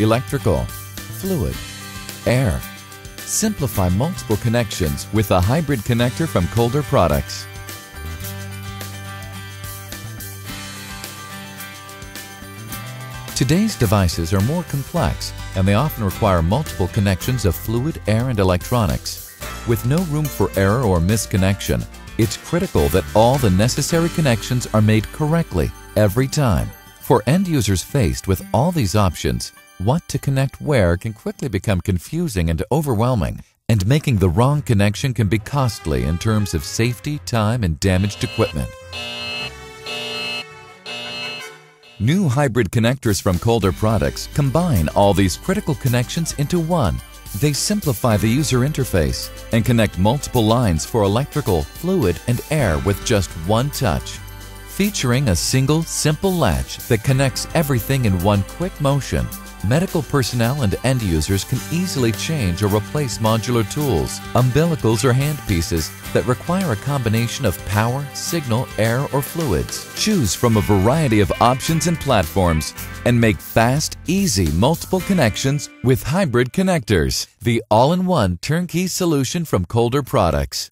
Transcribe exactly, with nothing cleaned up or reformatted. electrical, fluid, air. Simplify multiple connections with a hybrid connector from Colder Products. Today's devices are more complex and they often require multiple connections of fluid, air and electronics. With no room for error or misconnection, it's critical that all the necessary connections are made correctly every time. For end users faced with all these options, what to connect where can quickly become confusing and overwhelming, and making the wrong connection can be costly in terms of safety, time, and damaged equipment. New hybrid connectors from Colder Products combine all these critical connections into one. They simplify the user interface and connect multiple lines for electrical, fluid, and air with just one touch. Featuring a single, simple latch that connects everything in one quick motion, medical personnel and end users can easily change or replace modular tools, umbilicals or handpieces that require a combination of power, signal, air or fluids. Choose from a variety of options and platforms and make fast, easy multiple connections with hybrid connectors, the all-in-one turnkey solution from Colder Products.